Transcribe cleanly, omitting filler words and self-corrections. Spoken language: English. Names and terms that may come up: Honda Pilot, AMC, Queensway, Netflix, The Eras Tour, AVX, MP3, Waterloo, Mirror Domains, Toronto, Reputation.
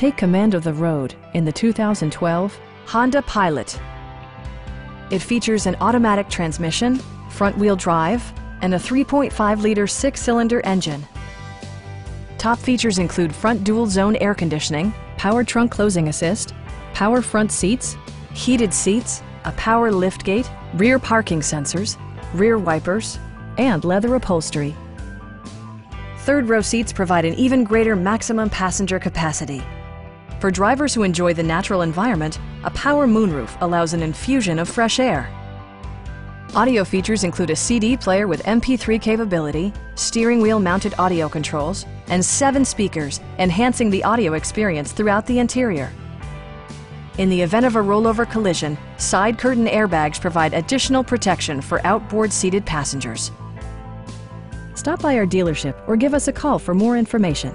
Take command of the road in the 2012 Honda Pilot. It features an automatic transmission, front-wheel drive, and a 3.5-liter six-cylinder engine. Top features include front dual-zone air conditioning, power trunk closing assist, power front seats, heated seats, a power liftgate, rear parking sensors, rear wipers, and leather upholstery. Third-row seats provide an even greater maximum passenger capacity. For drivers who enjoy the natural environment, a power moonroof allows an infusion of fresh air. Audio features include a CD player with MP3 capability, steering wheel mounted audio controls, and 7 speakers, enhancing the audio experience throughout the interior. In the event of a rollover collision, side curtain airbags provide additional protection for outboard seated passengers. Stop by our dealership or give us a call for more information.